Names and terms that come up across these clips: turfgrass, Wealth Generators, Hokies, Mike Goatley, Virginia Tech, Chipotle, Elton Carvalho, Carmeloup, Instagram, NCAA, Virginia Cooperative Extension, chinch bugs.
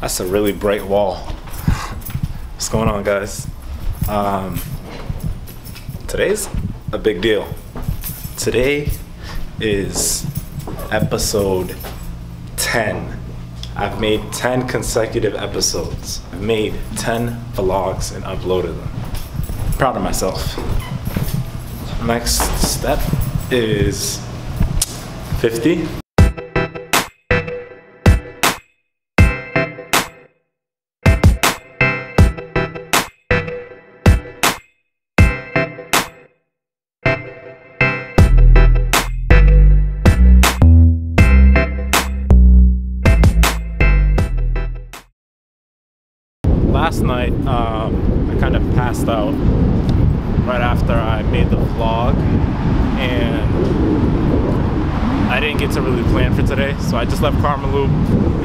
That's a really bright wall. What's going on, guys? Today's a big deal. Today is episode 10. I've made 10 consecutive episodes. I've made 10 vlogs and uploaded them. Proud of myself. Next step is 50. Last night, I kind of passed out right after I made the vlog, and I didn't get to really plan for today, so I just left Carmeloup,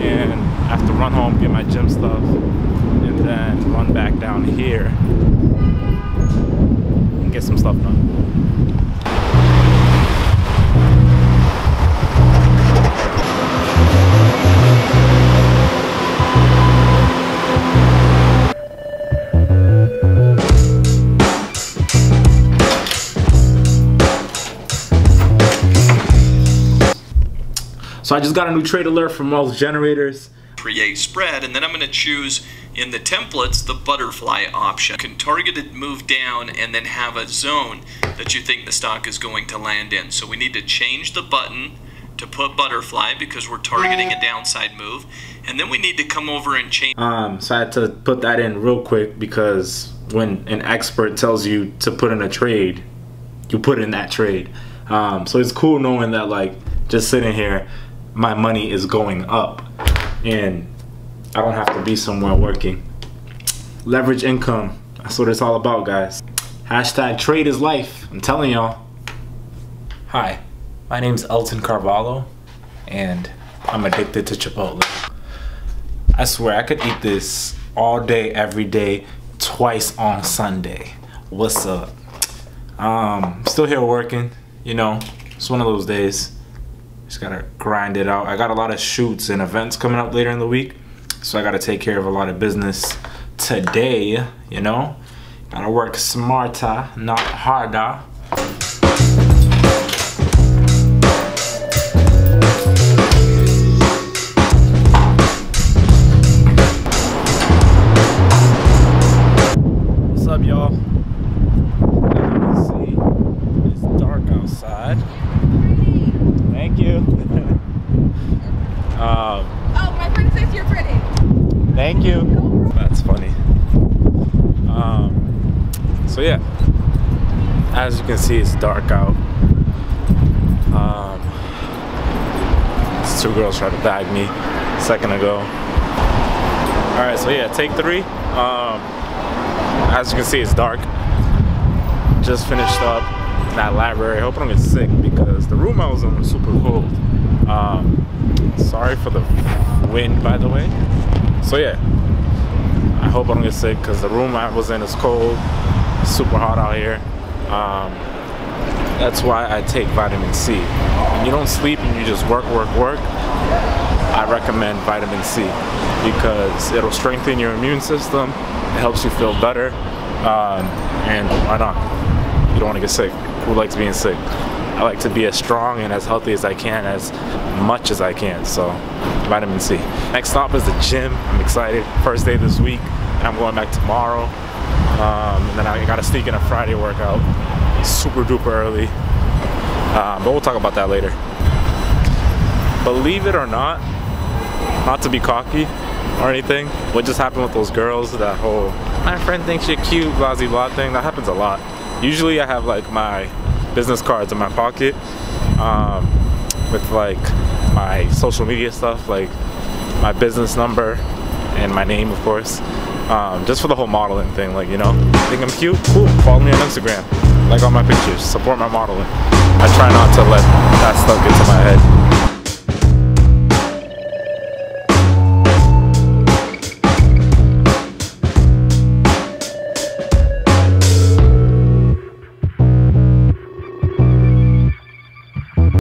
and I have to run home, get my gym stuff, and then run back down here and get some stuff done. So I just got a new trade alert from Wealth Generators. Create spread, and then I'm going to choose in the templates the butterfly option. You can target it, move down, and then have a zone that you think the stock is going to land in. So we need to change the button to put butterfly because we're targeting a downside move, and then we need to come over and change. So I had to put that in real quick because when an expert tells you to put in a trade, you put in that trade. So it's cool knowing that, like, just sitting here, my money is going up and I don't have to be somewhere working. Leverage income, that's what it's all about, guys. Hashtag trade is life, I'm telling y'all. Hi, my name's Elton Carvalho and I'm addicted to Chipotle. I swear I could eat this all day, every day, twice on Sunday. What's up? Still here working, you know, it's one of those days. Just gotta grind it out. I got a lot of shoots and events coming up later in the week, so I gotta take care of a lot of business today, you know? Gotta work smarter, not harder. What's up, y'all? As you can see, it's dark outside. Thank you. Oh, my friend says you're pretty. Thank you. That's funny. So yeah, as you can see, it's dark out. Two girls tried to bag me a second ago. All right, so yeah, take three. As you can see, it's dark. Just finished up that library. I hope I don't get sick because the room I was in was super cold. Sorry for the wind, by the way. So yeah, I hope I don't get sick because the room I was in is cold. It's super hot out here. That's why I take vitamin C. When you don't sleep and you just work, I recommend vitamin C because it'll strengthen your immune system. It helps you feel better, and why not? You don't want to get sick. Who likes being sick? I like to be as strong and as healthy as I can, as much as I can, so vitamin C. Next stop is the gym. I'm excited. First day this week, and I'm going back tomorrow. And then I got to sneak in a Friday workout. Super duper early. But we'll talk about that later. Believe it or not, not to be cocky or anything, what just happened with those girls, that whole, my friend thinks you're cute, blah, blah, blah thing, that happens a lot. Usually I have like my business cards in my pocket with like my social media stuff, like my business number and my name, of course, just for the whole modeling thing, like, you know, think I'm cute? Cool, follow me on Instagram, like all my pictures, support my modeling. I try not to let that stuff get to my head.